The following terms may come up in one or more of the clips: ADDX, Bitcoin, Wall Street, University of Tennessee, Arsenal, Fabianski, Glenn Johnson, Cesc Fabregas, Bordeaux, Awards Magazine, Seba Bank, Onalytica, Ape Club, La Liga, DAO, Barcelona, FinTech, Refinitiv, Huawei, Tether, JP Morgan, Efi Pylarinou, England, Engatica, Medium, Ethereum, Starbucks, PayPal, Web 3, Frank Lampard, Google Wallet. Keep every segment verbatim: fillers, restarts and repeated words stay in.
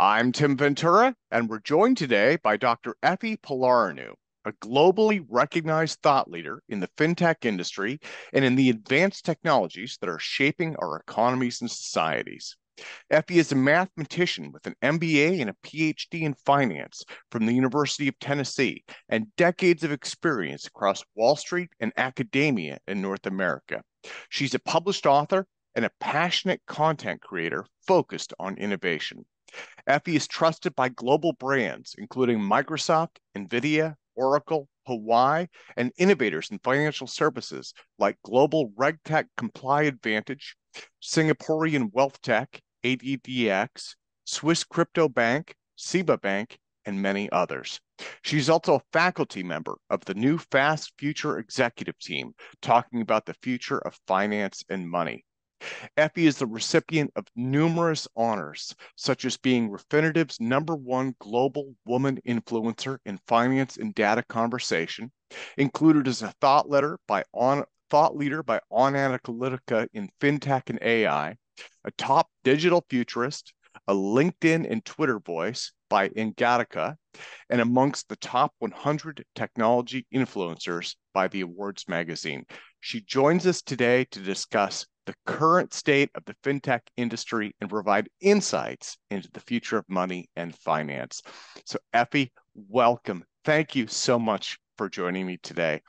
I'm Tim Ventura, and we're joined today by Doctor Efi Pylarinou, a globally recognized thought leader in the fintech industry and in the advanced technologies that are shaping our economies and societies. Efi is a mathematician with an M B A and a P H D in finance from the University of Tennessee and decades of experience across Wall Street and academia in North America. She's a published author and a passionate content creator focused on innovation. Efi is trusted by global brands, including Microsoft, NVIDIA, Oracle, Huawei, and innovators in financial services like Global RegTech Comply Advantage, Singaporean Wealth Tech, A D D X, Swiss Crypto Bank, Seba Bank, and many others. She's also a faculty member of the new Fast Future executive team, talking about the future of finance and money. Efi is the recipient of numerous honors, such as being Refinitiv's number one global woman influencer in finance and data conversation, included as a thought leader by on, thought leader by Onalytica in FinTech and A I, a top digital futurist, a LinkedIn and Twitter voice by Engatica, and amongst the top one hundred technology influencers by the Awards Magazine. She joins us today to discuss the current state of the fintech industry and provide insights into the future of money and finance. So Efi, welcome. Thank you so much for joining me today.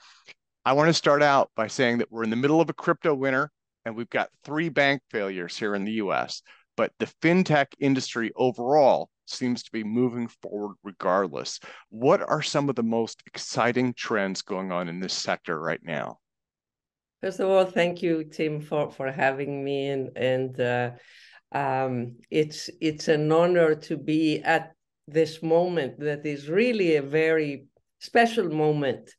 I want to start out by saying that we're in the middle of a crypto winter and we've got three bank failures here in the U S, but the fintech industry overall seems to be moving forward regardless. What are some of the most exciting trends going on in this sector right now? First of all, thank you, Tim, for, for having me, and, and uh, um, it's it's an honor to be at this moment that is really a very special moment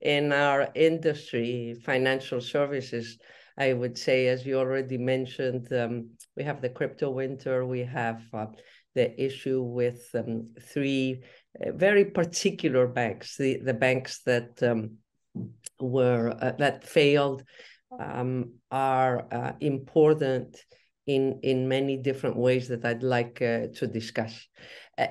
in our industry, financial services, I would say. As you already mentioned, um, we have the crypto winter, we have uh, the issue with um, three very particular banks, the, the banks that... Um, were uh, that failed um, are uh, important in in many different ways that I'd like uh, to discuss. Uh,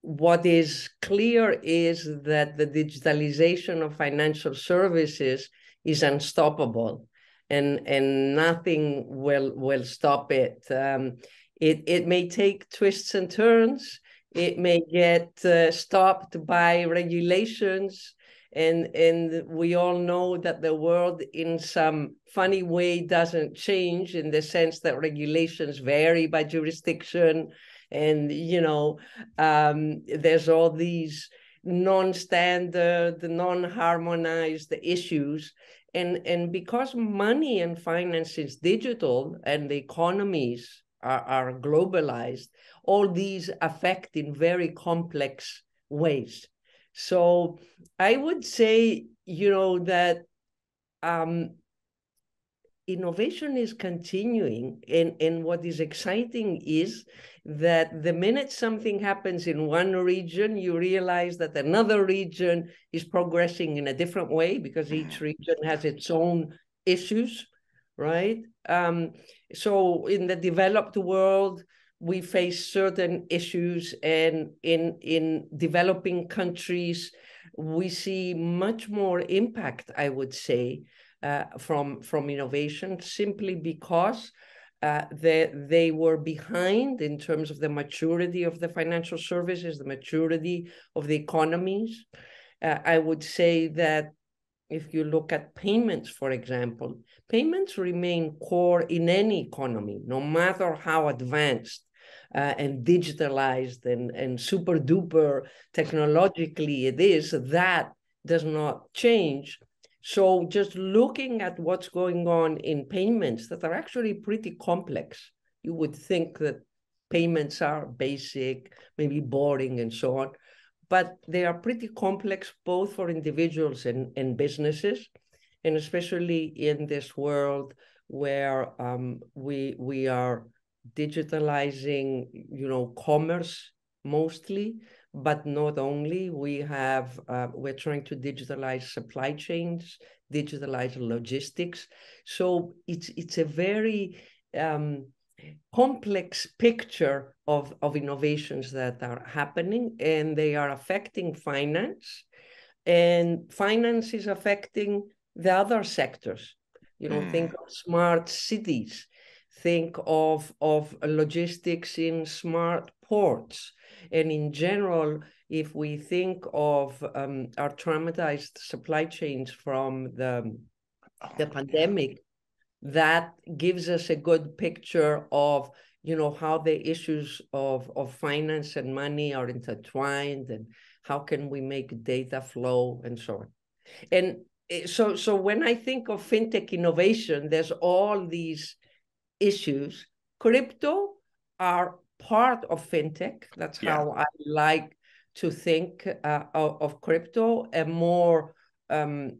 what is clear is that the digitalization of financial services is unstoppable, and and nothing will will stop it. Um, it it may take twists and turns. It may get uh, stopped by regulations. And, and we all know that the world in some funny way doesn't change, in the sense that regulations vary by jurisdiction. And, you know, um, there's all these non-standard, non-harmonized issues. And, and because money and finance is digital and the economies are, are globalized, all these affect in very complex ways. So I would say, you know, that um, innovation is continuing. And, and what is exciting is that the minute something happens in one region, you realize that another region is progressing in a different way, because each region has its own issues, right? Um, so in the developed world, we face certain issues, and in, in developing countries, we see much more impact, I would say, uh, from, from innovation, simply because uh, they, they were behind in terms of the maturity of the financial services, the maturity of the economies. Uh, I would say that if you look at payments, for example, payments remain core in any economy, no matter how advanced Uh, and digitalized and, and super duper technologically it is. That does not change. So just looking at what's going on in payments that are actually pretty complex, you would think that payments are basic, maybe boring and so on, but they are pretty complex both for individuals and, and businesses, and especially in this world where um, we, we are digitalizing, you know, commerce mostly, but not only. We have, uh, we're trying to digitalize supply chains, digitalize logistics. So it's, it's a very um, complex picture of, of innovations that are happening, and they are affecting finance, and finance is affecting the other sectors. You know, mm. think of smart cities, think of, of logistics in smart ports. And in general, if we think of um, our traumatized supply chains from the, the pandemic, that gives us a good picture of, you know, how the issues of, of finance and money are intertwined, and how can we make data flow and so on. And so, so when I think of fintech innovation, there's all these issues. Crypto are part of fintech. That's yeah. how I like to think uh, of, of crypto, a more... Um,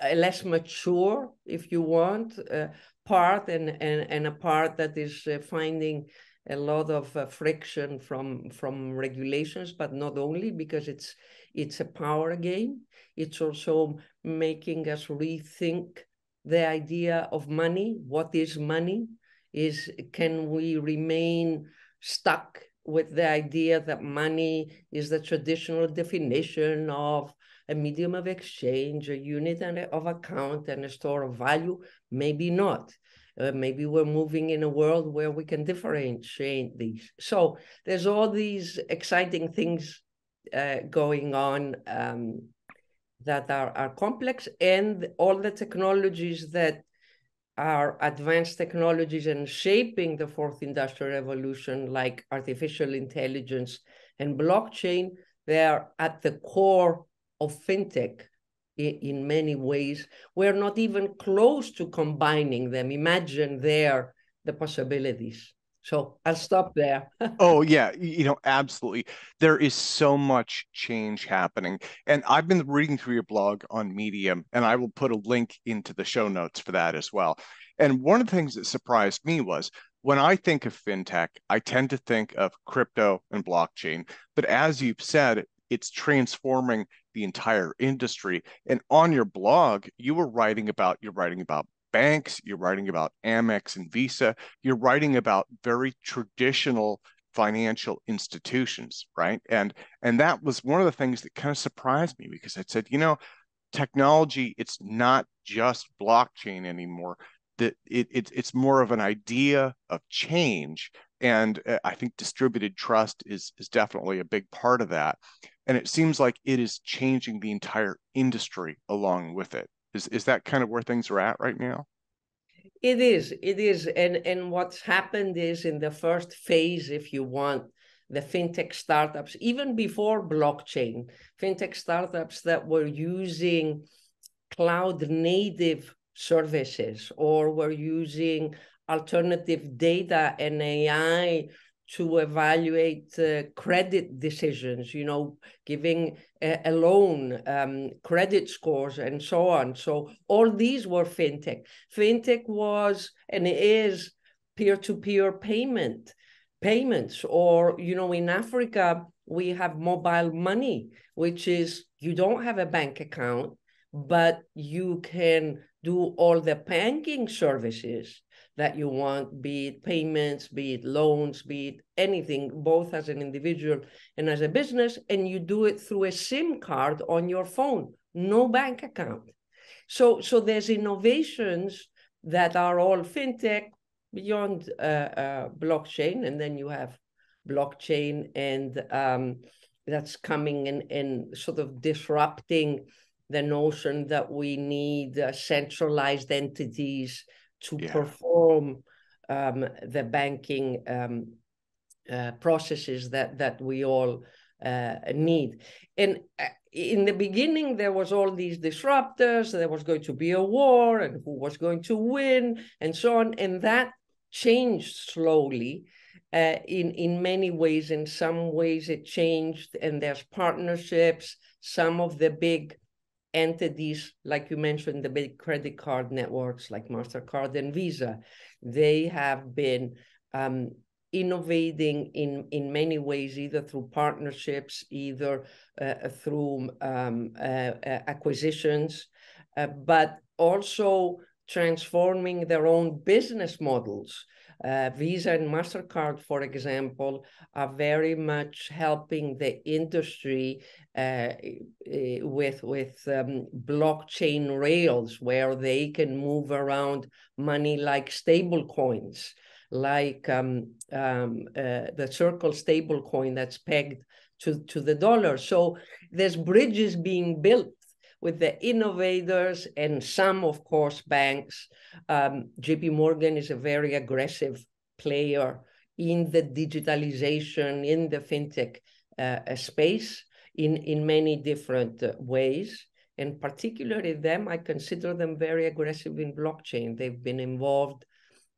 a less mature, if you want, uh, part, and, and, and a part that is uh, finding a lot of uh, friction from, from regulations, but not only, because it's, it's a power game. It's also making us rethink the idea of money. What is money? Is, can we remain stuck with the idea that money is the traditional definition of a medium of exchange, a unit of account, and a store of value? Maybe not. Uh, maybe we're moving in a world where we can differentiate these. So there's all these exciting things uh, going on um, that are, are complex, and all the technologies that are advanced technologies and shaping the fourth industrial revolution, like artificial intelligence and blockchain, they are at the core of fintech in many ways. We're not even close to combining them. Imagine there the possibilities. So I'll stop there. Oh, yeah, you know, absolutely. There is so much change happening. And I've been reading through your blog on Medium, and I will put a link into the show notes for that as well. And one of the things that surprised me was, when I think of fintech, I tend to think of crypto and blockchain. But as you've said, it's transforming the entire industry. And on your blog, you were writing about, you're writing about banks, you're writing about Amex and Visa, you're writing about very traditional financial institutions, right? And, and that was one of the things that kind of surprised me, because I said, you know, technology, it's not just blockchain anymore. That it, it, it's more of an idea of change. And I think distributed trust is, is definitely a big part of that. And it seems like it is changing the entire industry along with it. Is, is that kind of where things are at right now? It is. It is. And, and what's happened is, in the first phase, if you want, the fintech startups, even before blockchain, fintech startups that were using cloud native services, or were using alternative data and A I to evaluate uh, credit decisions, you know, giving a, a loan, um, credit scores, and so on. So all these were fintech. Fintech was and is peer-to-peer payment, payments, or, you know, in Africa, we have mobile money, which is, you don't have a bank account, but you can do all the banking services that you want, be it payments, be it loans, be it anything, both as an individual and as a business, and you do it through a SIM card on your phone, no bank account. So, so there's innovations that are all fintech beyond uh, uh, blockchain, and then you have blockchain, and um, that's coming and, and sort of disrupting the notion that we need uh, centralized entities to yeah. perform um, the banking um, uh, processes that, that we all uh, need. And in the beginning, there was all these disruptors, there was going to be a war, and who was going to win, and so on. And that changed slowly uh, in, in many ways. In some ways it changed, and there's partnerships. Some of the big entities, like you mentioned, the big credit card networks like MasterCard and Visa, they have been um, innovating in, in many ways, either through partnerships, either uh, through um, uh, acquisitions, uh, but also transforming their own business models. Uh, Visa and MasterCard, for example, are very much helping the industry uh, with, with um, blockchain rails where they can move around money like stable coins, like um, um, uh, the Circle stable coin that's pegged to, to the dollar. So there's bridges being built with the innovators and some, of course, banks. Um, J P Morgan is a very aggressive player in the digitalization, in the fintech uh, space in, in many different uh, ways. And particularly them, I consider them very aggressive in blockchain. They've been involved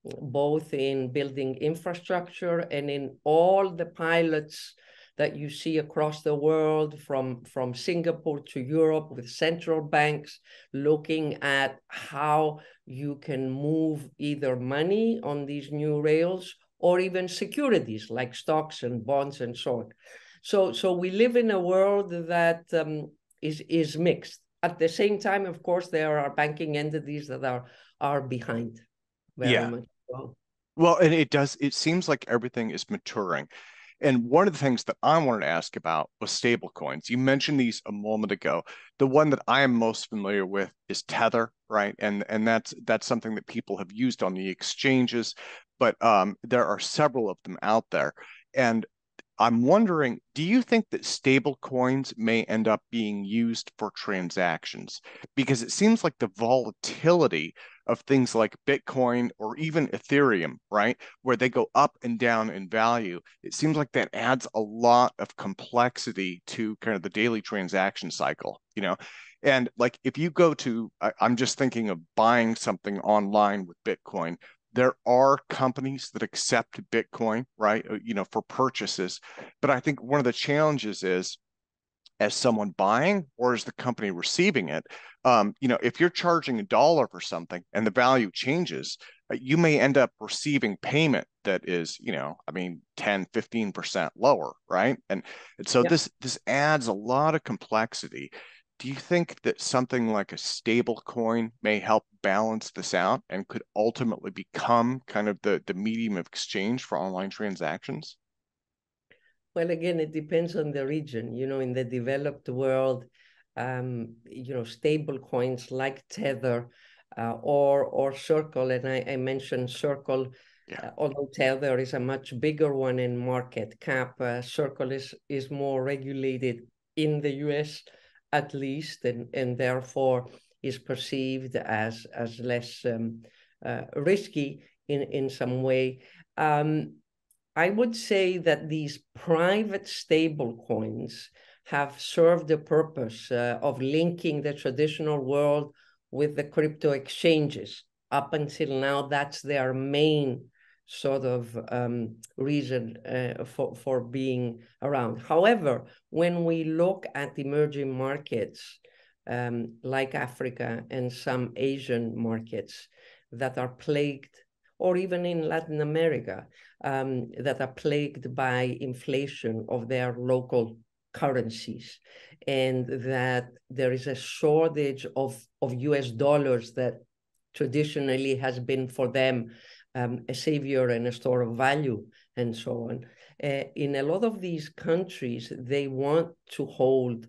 both in building infrastructure and in all the pilots that you see across the world, from, from Singapore to Europe, with central banks looking at how you can move either money on these new rails or even securities like stocks and bonds and so on. So, so we live in a world that um, is, is mixed. At the same time, of course, there are banking entities that are, are behind very yeah. much. Well. well, and it does, it seems like everything is maturing. And one of the things that I wanted to ask about was stablecoins. You mentioned these a moment ago. The one that I am most familiar with is Tether, right? And and that's that's something that people have used on the exchanges, but um, there are several of them out there. And I'm wondering, do you think that stablecoins may end up being used for transactions? Because it seems like the volatility of things like Bitcoin or even Ethereum, right, where they go up and down in value, it seems like that adds a lot of complexity to kind of the daily transaction cycle, you know? And like, if you go to, I, I'm just thinking of buying something online with Bitcoin, there are companies that accept Bitcoin, right, you know, for purchases. But I think one of the challenges is, as someone buying or as the company receiving it, um, you know, if you're charging a dollar for something and the value changes, you may end up receiving payment that is, you know, I mean, ten, fifteen percent lower, right? And, and so yeah. this this adds a lot of complexity. Do you think that something like a stable coin may help balance this out and could ultimately become kind of the, the medium of exchange for online transactions? Well, again, it depends on the region. You know, in the developed world, um, you know, stable coins like Tether uh, or or Circle, and I, I mentioned Circle, yeah. uh, although Tether is a much bigger one in market cap, uh, Circle is, is more regulated in the U S at least, and, and therefore is perceived as, as less um, uh, risky in, in some way. Um, I would say that these private stable coins have served the purpose uh, of linking the traditional world with the crypto exchanges. Up until now, that's their main sort of um, reason uh, for, for being around. However, when we look at emerging markets um, like Africa and some Asian markets that are plagued, or even in Latin America, um, that are plagued by inflation of their local currencies, and that there is a shortage of, of U S dollars that traditionally has been for them um, a savior and a store of value, and so on. Uh, in a lot of these countries, they want to hold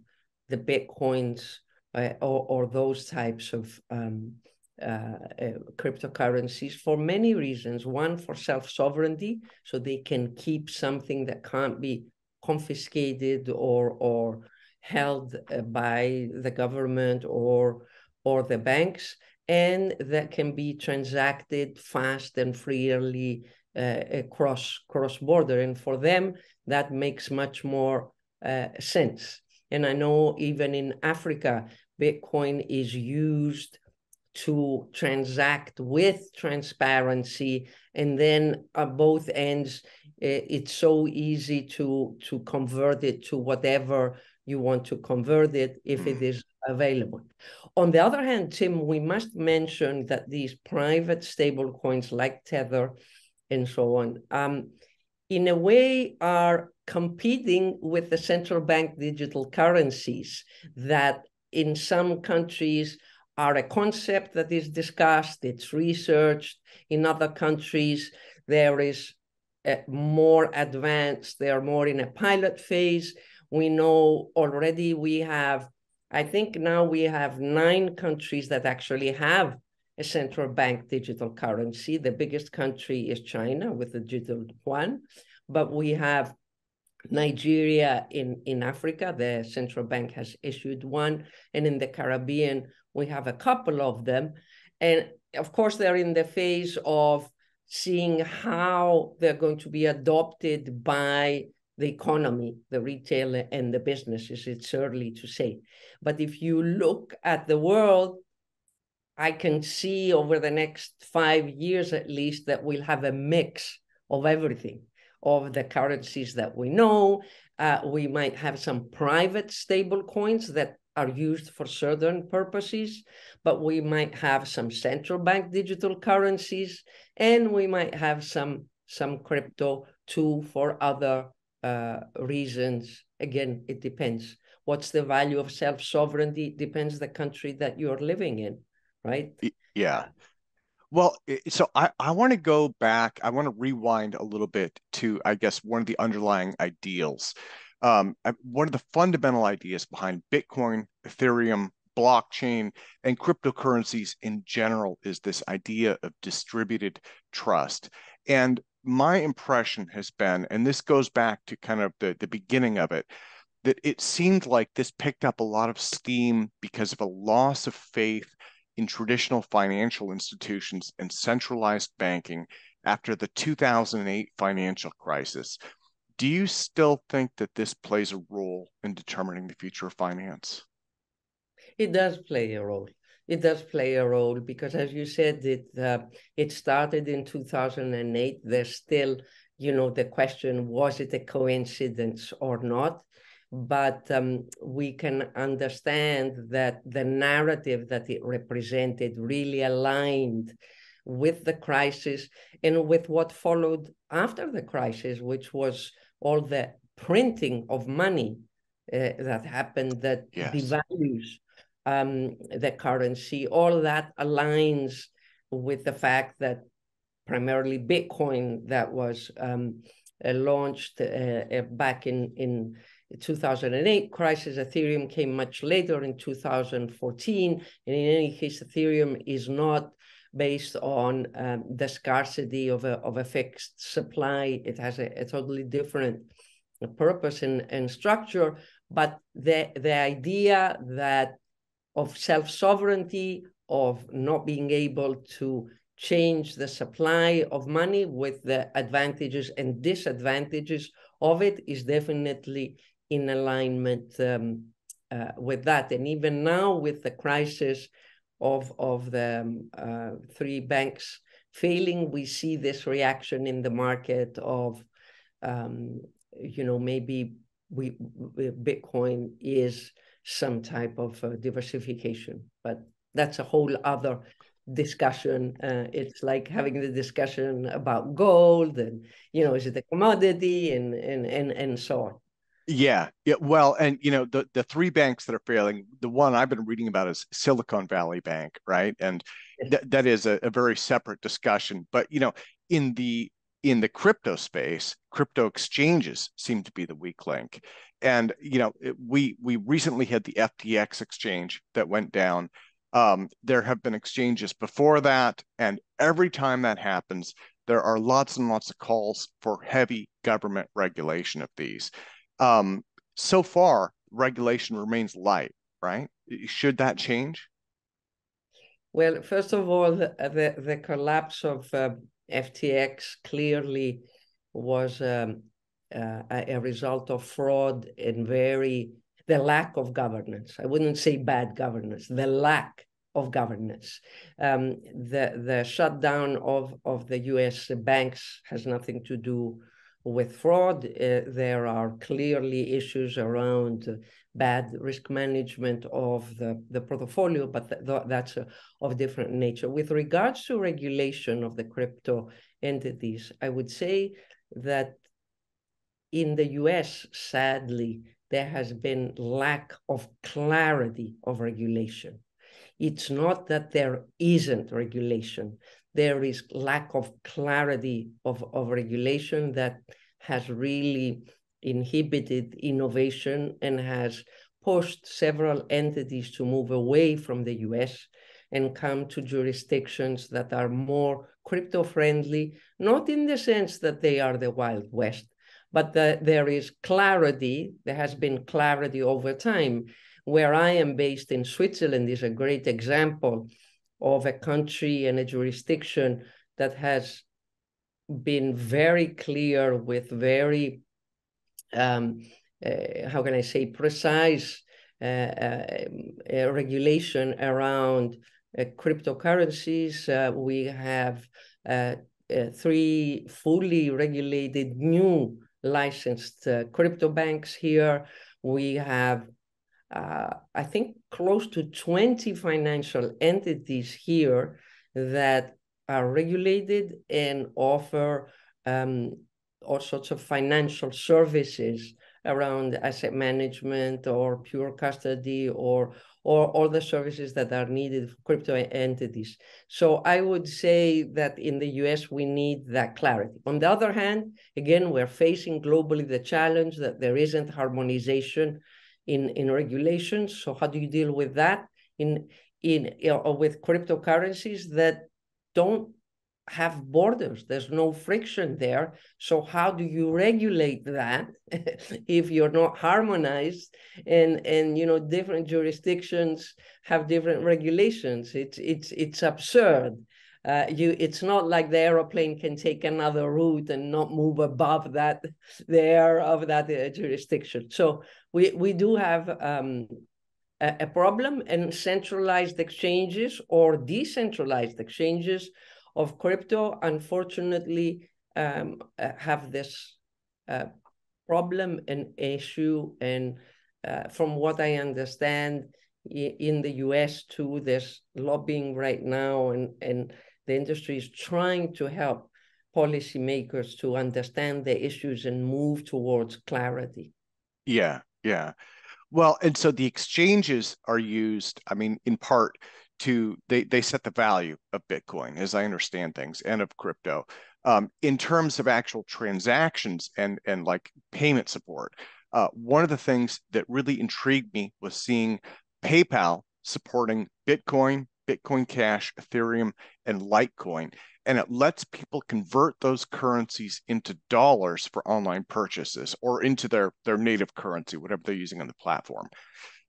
the Bitcoins uh, or, or those types of um, Uh, uh, cryptocurrencies for many reasons. One, for self-sovereignty, so they can keep something that can't be confiscated or or held uh, by the government or or the banks, and that can be transacted fast and freely uh, across cross-border. And for them, that makes much more uh, sense. And I know even in Africa, Bitcoin is used to transact with transparency, and then at both ends, it's so easy to, to convert it to whatever you want to convert it if it is available. On the other hand, Tim, we must mention that these private stable coins like Tether and so on, um, in a way are competing with the central bank digital currencies that in some countries are a concept that is discussed, it's researched. In other countries, there is a more advanced, they are more in a pilot phase. We know already we have, I think now we have nine countries that actually have a central bank digital currency. The biggest country is China with the digital yuan, but we have Nigeria in, in Africa, the central bank has issued one, and in the Caribbean, we have a couple of them. And of course, they're in the phase of seeing how they're going to be adopted by the economy, the retail and the businesses. It's early to say. But if you look at the world, I can see over the next five years, at least, that we'll have a mix of everything, of the currencies that we know. Uh, we might have some private stable coins that are used for certain purposes, but we might have some central bank digital currencies, and we might have some, some crypto too for other uh, reasons. Again, it depends. What's the value of self-sovereignty? Depends the country that you're living in, right? Yeah. Well, so I, I want to go back, I want to rewind a little bit to, I guess, one of the underlying ideals. Um, one of the fundamental ideas behind Bitcoin, Ethereum, blockchain, and cryptocurrencies in general is this idea of distributed trust. And my impression has been, and this goes back to kind of the, the beginning of it, that it seemed like this picked up a lot of steam because of a loss of faith in traditional financial institutions and centralized banking after the two thousand eight financial crisis. Do you still think that this plays a role in determining the future of finance? It does play a role. It does play a role because, as you said, it uh, it started in two thousand eight. There's still, you know, the question, was it a coincidence or not? But um, we can understand that the narrative that it represented really aligned with the crisis and with what followed after the crisis, which was all the printing of money uh, that happened that yes. devalues um, the currency. All that aligns with the fact that primarily Bitcoin that was um, uh, launched uh, back in, in two thousand eight crisis. Ethereum came much later in two thousand fourteen. And in any case, Ethereum is not based on um, the scarcity of a, of a fixed supply. It has a, a totally different purpose and, and structure. But the, the idea that of self-sovereignty, of not being able to change the supply of money with the advantages and disadvantages of it, is definitely in alignment um, uh, with that. And even now with the crisis of, of the um, uh, three banks failing, we see this reaction in the market of, um, you know, maybe we, we Bitcoin is some type of uh, diversification, but that's a whole other discussion. Uh, it's like having the discussion about gold and, you know, is it a commodity and and and, and so on. Yeah. Yeah. Well, and, you know, the, the three banks that are failing, the one I've been reading about is Silicon Valley Bank, right? And th that is a, a very separate discussion. But, you know, in the in the crypto space, crypto exchanges seem to be the weak link. And, you know, it, we we recently had the F T X exchange that went down. Um, there have been exchanges before that, and every time that happens, there are lots and lots of calls for heavy government regulation of these. Um, so far, regulation remains light, right? Should that change? Well, first of all, the, the, the collapse of uh, F T X clearly was um, uh, a result of fraud and very the lack of governance. I wouldn't say bad governance, the lack of governance. Um, the, the shutdown of, of the U S banks has nothing to do with fraud. Uh, there are clearly issues around bad risk management of the, the portfolio, but th th that's a, of different nature. With regards to regulation of the crypto entities, I would say that in the U S, sadly, there has been lack of clarity of regulation. It's not that there isn't regulation. there is lack of clarity of, of regulation that has really inhibited innovation and has pushed several entities to move away from the U S and come to jurisdictions that are more crypto-friendly, not in the sense that they are the Wild West, but the, there is clarity, there has been clarity over time. Where I am based in Switzerland is a great example of a country and a jurisdiction that has been very clear with very, um, uh, how can I say, precise uh, uh, uh, regulation around uh, cryptocurrencies. Uh, we have uh, uh, three fully regulated new licensed uh, crypto banks here. We have Uh, I think close to twenty financial entities here that are regulated and offer um, all sorts of financial services around asset management or pure custody or, or all the services that are needed for crypto entities. So I would say that in the U S, we need that clarity. On the other hand, again, we're facing globally the challenge that there isn't harmonization in, in regulations. So how do you deal with that in, in or with cryptocurrencies that don't have borders? There's no friction there. So how do you regulate that if you're not harmonized and, and, you know, different jurisdictions have different regulations? It's, it's, it's absurd. Uh, you, it's not like the aeroplane can take another route and not move above that the air of that uh, jurisdiction. So we, we do have um, a, a problem, and centralized exchanges or decentralized exchanges of crypto, unfortunately, um, have this uh, problem and issue. And uh, from what I understand, in the U S too, there's lobbying right now, and, and the industry is trying to help policymakers to understand the issues and move towards clarity. Yeah, yeah. Well, and so the exchanges are used, I mean, in part to, they, they set the value of Bitcoin, as I understand things, and of crypto. Um, in terms of actual transactions and, and like payment support, uh, one of the things that really intrigued me was seeing PayPal supporting Bitcoin, Bitcoin Cash, Ethereum, and Litecoin, and it lets people convert those currencies into dollars for online purchases or into their, their native currency, whatever they're using on the platform.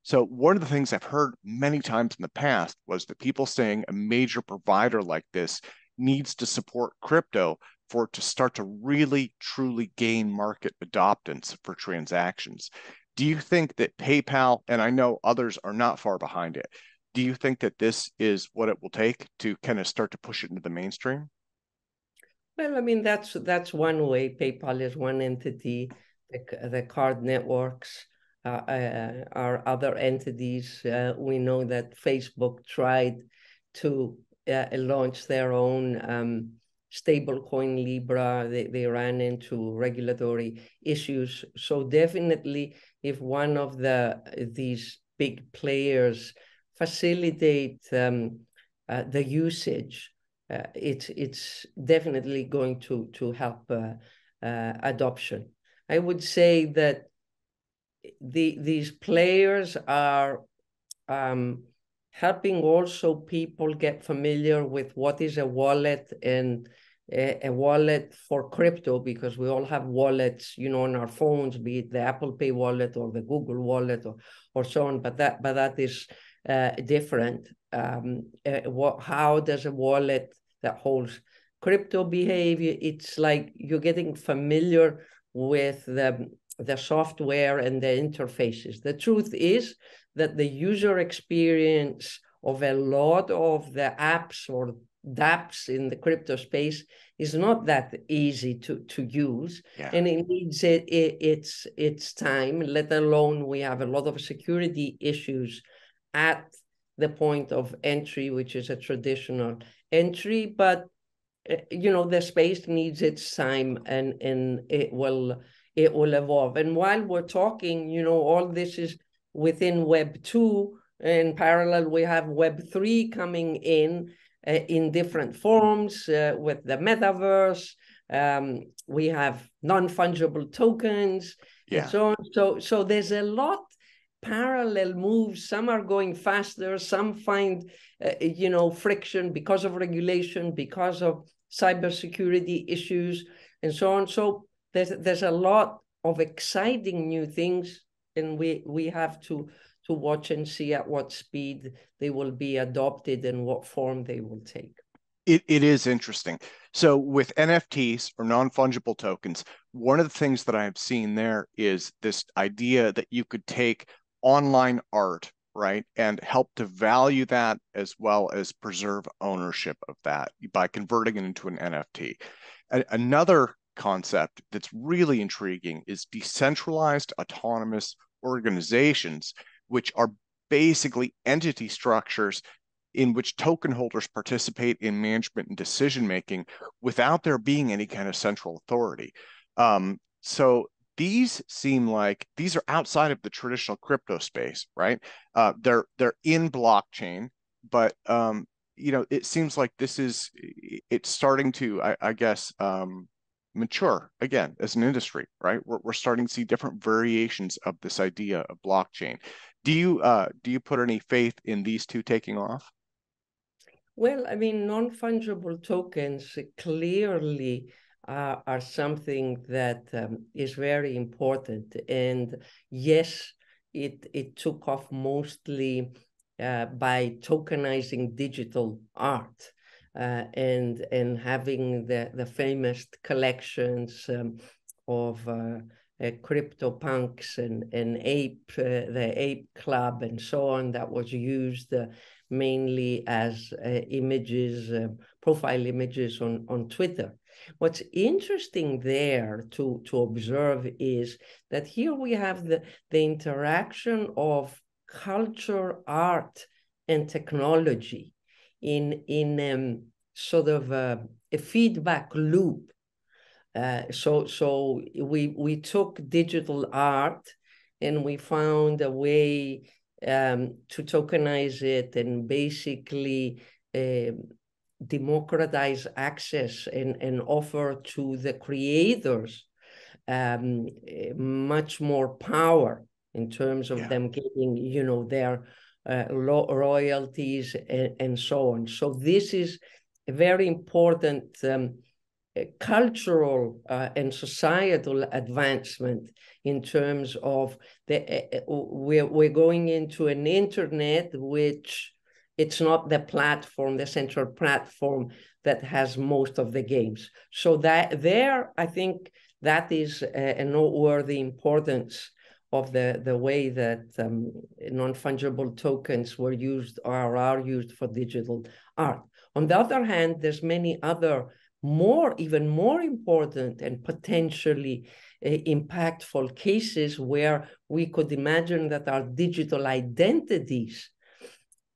So one of the things I've heard many times in the past was that people saying a major provider like this needs to support crypto for it to start to really, truly gain market adoptance for transactions. Do you think that PayPal, and I know others are not far behind it, do you think that this is what it will take to kind of start to push it into the mainstream? Well, I mean, that's that's one way. PayPal is one entity. The, the card networks uh, uh, are other entities. Uh, we know that Facebook tried to uh, launch their own um, stablecoin Libra. They, they ran into regulatory issues. So definitely, if one of the these big players facilitate um, uh, the usage, uh, it's it's definitely going to to help uh, uh, adoption. I would say that the these players are um, helping also people get familiar with what is a wallet and a, a wallet for crypto, because we all have wallets, you know, on our phones, be it the Apple Pay wallet or the Google wallet or, or so on. But that, but that is uh, different. Um, uh, what, how does a wallet that holds crypto behavior? It's like you're getting familiar with the, the software and the interfaces. The truth is that the user experience of a lot of the apps or dApps in the crypto space is not that easy to, to use. Yeah. And it needs it, it, it's, it's time, let alone we have a lot of security issues at the point of entry, which is a traditional entry. But, you know, the space needs its time, and, and it will it will evolve. And while we're talking, you know, all this is within Web two. In parallel, we have Web three coming in. uh, in different forms uh, with the metaverse. Um, we have non-fungible tokens, yeah. and so on. So, so there's a lot parallel moves. Some are going faster. Some find, uh, you know, friction because of regulation, because of cybersecurity issues, and so on. So there's there's a lot of exciting new things, and we we have to to watch and see at what speed they will be adopted and what form they will take. It, it is interesting. So with N F Ts or non-fungible tokens, one of the things that I've seen there is this idea that you could take online art, right, and help to value that as well as preserve ownership of that by converting it into an N F T. A- another concept that's really intriguing is decentralized autonomous organizations, which are basically entity structures in which token holders participate in management and decision-making without there being any kind of central authority. Um, so these seem like, these are outside of the traditional crypto space, right? Uh, they're they're in blockchain, but um, you know, it seems like this is, it's starting to, I, I guess, um, mature again as an industry, right? We're, we're starting to see different variations of this idea of blockchain. Do you uh, do you put any faith in these two taking off? Well, I mean, non-fungible tokens clearly uh, are something that um, is very important. And yes, it it took off mostly uh, by tokenizing digital art. Uh, and and having the, the famous collections um, of uh, uh, crypto punks and, and ape, uh, the ape club and so on, that was used uh, mainly as uh, images, uh, profile images on, on Twitter. What's interesting there to, to observe is that here we have the, the interaction of culture, art, and technology in in um, sort of a, a feedback loop. Uh, so so we we took digital art and we found a way um, to tokenize it and basically uh, democratize access and, and offer to the creators um, much more power in terms of yeah. them getting, you know, their Uh, lo- royalties and, and so on. So this is a very important um, cultural uh, and societal advancement in terms of the uh, we're, we're going into an internet which it's not the platform, the central platform that has most of the games. So that there, I think that is a, a noteworthy importance of the, the way that um, non-fungible tokens were used or are used for digital art. On the other hand, there's many other more, even more important and potentially uh, impactful cases where we could imagine that our digital identities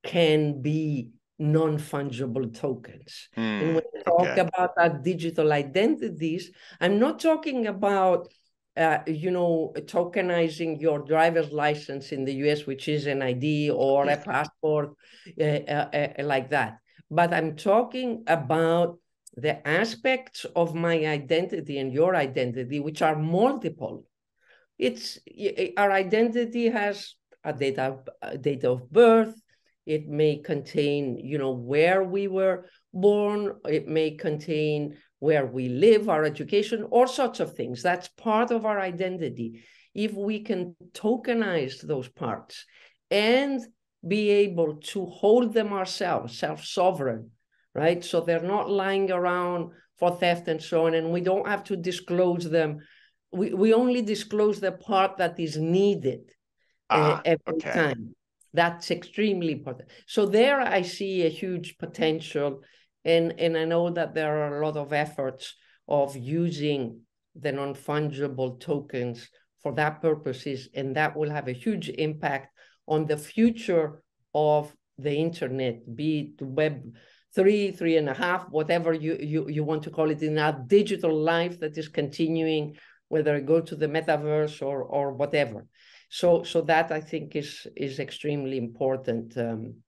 can be non-fungible tokens. Mm, and when we talk okay. about our digital identities, I'm not talking about Uh, you know, tokenizing your driver's license in the U S, which is an I D or a passport, uh, uh, uh, like that. But I'm talking about the aspects of my identity and your identity, which are multiple. It's our identity has a data, a date of birth. It may contain, you know, where we were born. It may contain where we live, our education, all sorts of things. That's part of our identity. If we can tokenize those parts and be able to hold them ourselves, self-sovereign, right? So they're not lying around for theft and so on, and we don't have to disclose them. We, we only disclose the part that is needed ah, uh, every okay. time. That's extremely important. So there I see a huge potential. And, and I know that there are a lot of efforts of using the non-fungible tokens for that purposes, and that will have a huge impact on the future of the internet, be it web three, three and a half, whatever you, you, you want to call it, in our digital life that is continuing, whether it go to the metaverse or or whatever. So so that I think is, is extremely important. Um,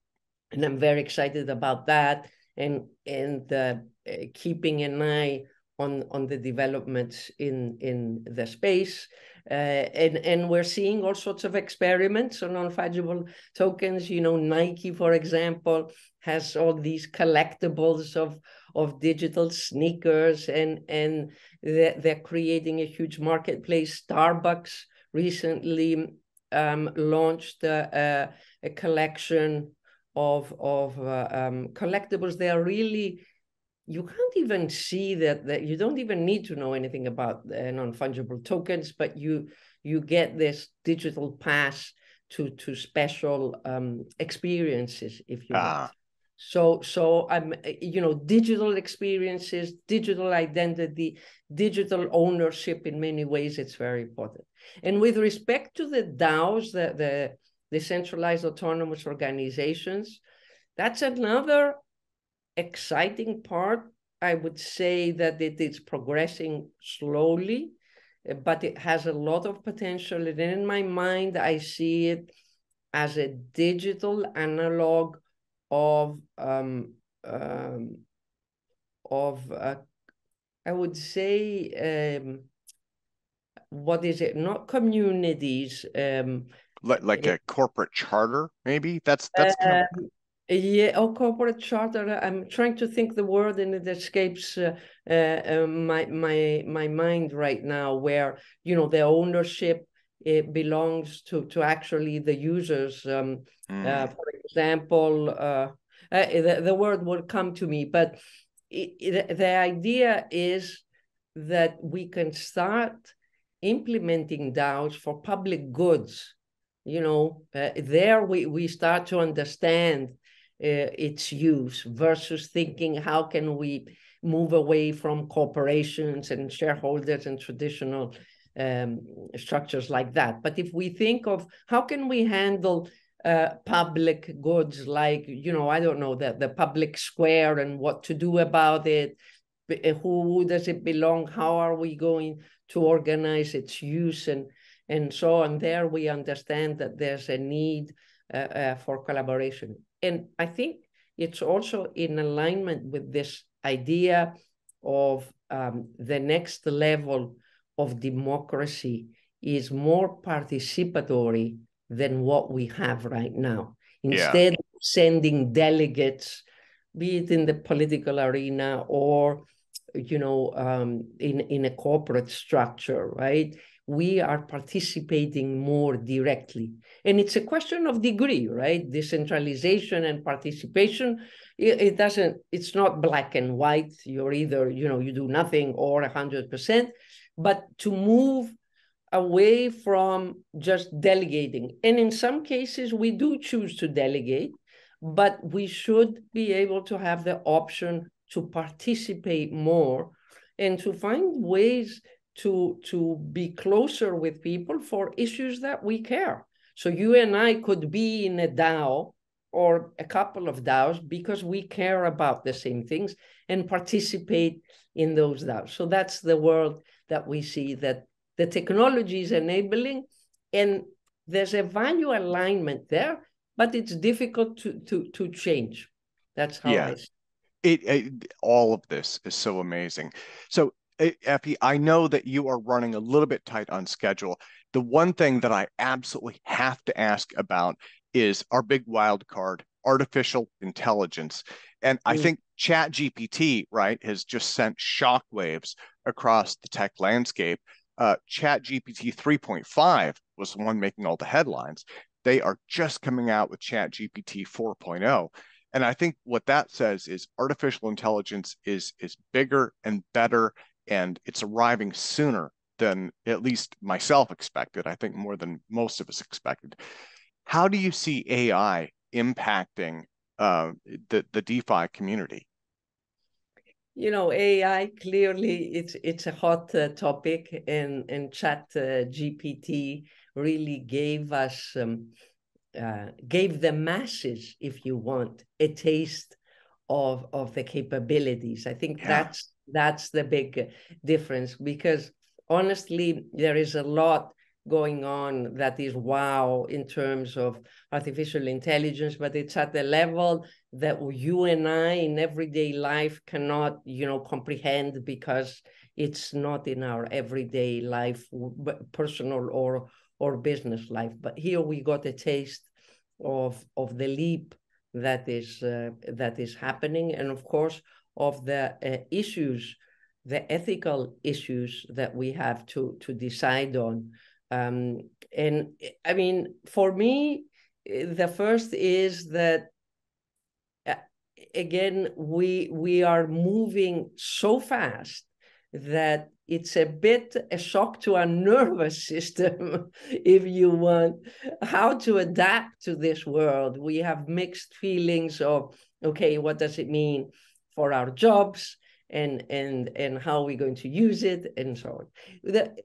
and I'm very excited about that. and and uh, uh, keeping an eye on on the developments in in the space. Uh, and, and we're seeing all sorts of experiments on non-fungible tokens. You know, Nike, for example, has all these collectibles of, of digital sneakers, and, and they're, they're creating a huge marketplace. Starbucks recently um, launched a, a, a collection of, of uh, um, collectibles. They are really... You can't even see that, that you don't even need to know anything about uh, non-fungible tokens, but you you get this digital pass to to special um, experiences, if you ah. want. So so I'm um, you know digital experiences, digital identity, digital ownership. In many ways, it's very important. And with respect to the DAOs, the the decentralized autonomous organizations, that's another exciting part. I would say that it is progressing slowly, but it has a lot of potential. And in my mind, I see it as a digital analog of um, um of uh, I would say um, what is it? Not communities, um, like like a corporate charter, maybe. That's that's. Kind of- uh, Yeah, or corporate charter. I'm trying to think the word, and it escapes uh, uh, my my my mind right now. Where you know the ownership, it belongs to to actually the users. Um, mm. uh, for example, uh, uh, the the word will come to me, but it, it, the idea is that we can start implementing DAOs for public goods. You know, uh, there we we start to understand Uh, its use versus thinking how can we move away from corporations and shareholders and traditional um, structures like that. But if we think of how can we handle uh, public goods like, you know, I don't know, the, the public square and what to do about it, who does it belong, how are we going to organize its use and, and so on. There we understand that there's a need uh, uh, for collaboration. And I think it's also in alignment with this idea of um, the next level of democracy is more participatory than what we have right now. Instead yeah. of sending delegates, be it in the political arena or, you know, um, in, in a corporate structure, right? We are participating more directly. And it's a question of degree, right? Decentralization and participation, it, it doesn't, it's not black and white. You're either, you know, you do nothing or one hundred percent, but to move away from just delegating. And in some cases, we do choose to delegate, but we should be able to have the option to participate more and to find ways to to be closer with people for issues that we care. So you and I could be in a DAO or a couple of DAOs because we care about the same things and participate in those DAOs. So that's the world that we see that the technology is enabling, and there's a value alignment there, but it's difficult to to to change. That's how yeah. I see it. It, it. All of this is so amazing. So Efi, I know that you are running a little bit tight on schedule. The one thing that I absolutely have to ask about is our big wild card, artificial intelligence. And mm. I think ChatGPT, right, has just sent shockwaves across the tech landscape. Uh, ChatGPT three point five was the one making all the headlines. They are just coming out with ChatGPT four point oh. And I think what that says is artificial intelligence is is bigger and better, and it's arriving sooner than at least myself expected, I think more than most of us expected. How do you see A I impacting uh, the, the DeFi community? You know, A I, clearly, it's it's a hot uh, topic, and, and ChatGPT uh, really gave us, um, uh, gave the masses, if you want, a taste of, of the capabilities. I think yeah. that's That's the big difference, because honestly, there is a lot going on that is wow in terms of artificial intelligence, but it's at the level that you and I in everyday life cannot, you know, comprehend, because it's not in our everyday life, personal or or business life. But here we got a taste of of the leap that is uh, that is happening, and of course of the uh, issues, the ethical issues that we have to to decide on. Um, and I mean, for me, the first is that, uh, again, we we are moving so fast that it's a bit a shock to our nervous system, if you want, how to adapt to this world. We have mixed feelings of, okay, what does it mean for our jobs, and and and how we're going to use it, and so on. The,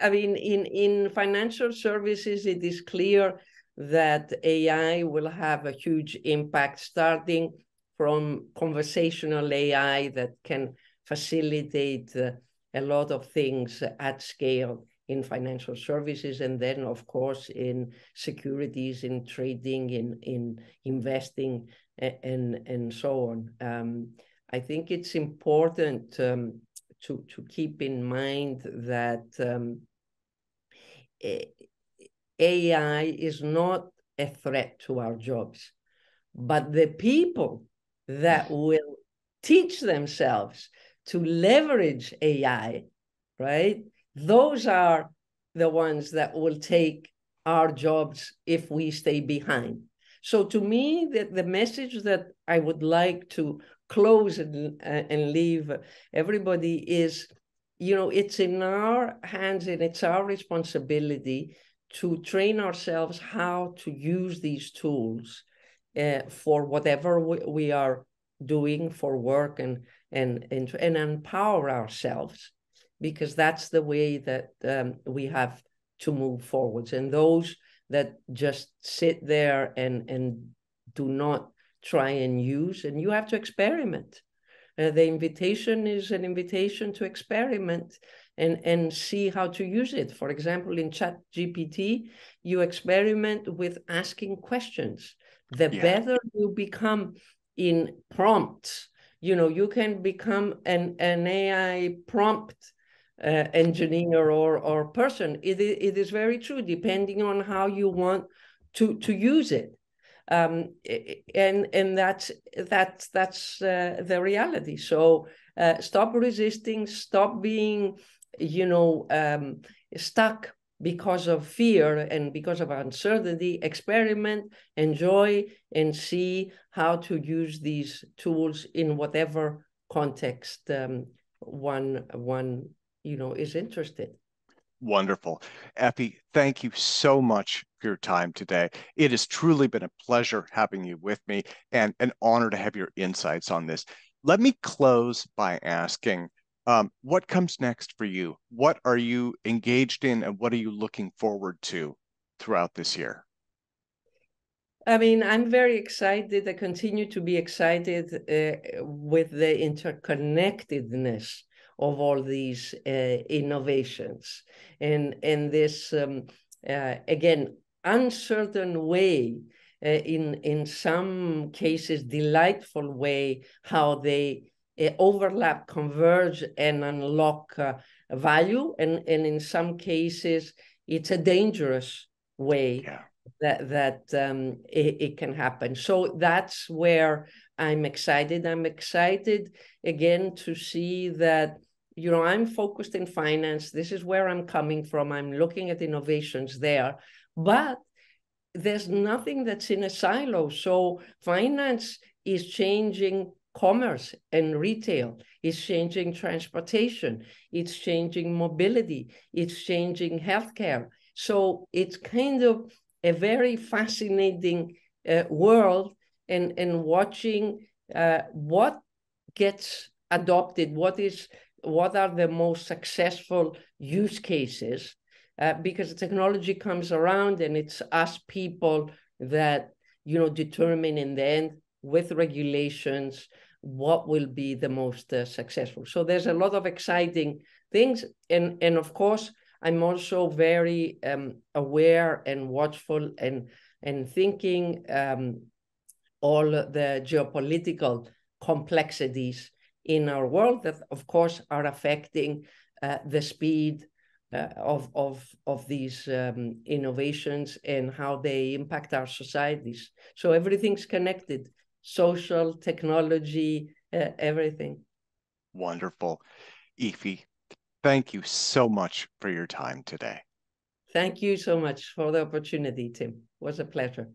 I mean, in, in financial services, it is clear that A I will have a huge impact, starting from conversational A I that can facilitate uh, a lot of things at scale in financial services, and then, of course, in securities, in trading, in, in investing, and, and so on. Um, I think it's important um, to, to keep in mind that um, A I is not a threat to our jobs, but the people that will teach themselves to leverage A I, right? Those are the ones that will take our jobs if we stay behind. So to me, the, the message that I would like to close and, uh, and leave everybody is, you know, it's in our hands and it's our responsibility to train ourselves how to use these tools uh, for whatever we, we are doing for work, and and and, and empower ourselves, because that's the way that um, we have to move forwards. And those that just sit there and and do not try and use, and you have to experiment. Uh, the invitation is an invitation to experiment and and see how to use it. For example, in ChatGPT, you experiment with asking questions. The yeah. better you become in prompts, you know, you can become an, an A I prompt uh, engineer or, or person. It, it is very true, depending on how you want to, to use it. Um, and and that's, that's, that's uh, the reality. So uh, stop resisting, stop being, you know, um, stuck because of fear and because of uncertainty. Experiment, enjoy, and see how to use these tools in whatever context um, one, one, you know, is interested. Wonderful. Efi, thank you so much for your time today. It has truly been a pleasure having you with me, and an honor to have your insights on this. Let me close by asking, Um, what comes next for you? What are you engaged in, and what are you looking forward to throughout this year? I mean, I'm very excited. I continue to be excited uh, with the interconnectedness of all these uh, innovations, and, and this, um, uh, again, uncertain way, uh, in, in some cases, delightful way, how they overlap, converge, and unlock uh, value. And, and in some cases, it's a dangerous way yeah. that, that um, it, it can happen. So that's where I'm excited. I'm excited, again, to see that, you know, I'm focused in finance. This is where I'm coming from. I'm looking at innovations there. But there's nothing that's in a silo. So finance is changing commerce and retail, is changing transportation, it's changing mobility, it's changing healthcare. So it's kind of a very fascinating uh, world, and, and watching uh, what gets adopted, what is, what are the most successful use cases, uh, because technology comes around and it's us people that, you know, determine in the end with regulations what will be the most uh, successful. So there's a lot of exciting things. And, and of course, I'm also very um, aware and watchful and, and thinking um, all the geopolitical complexities in our world that, of course, are affecting uh, the speed uh, of, of, of these um, innovations and how they impact our societies. So everything's connected, social, technology, uh, everything. Wonderful. Efi, thank you so much for your time today. Thank you so much for the opportunity, Tim. It was a pleasure.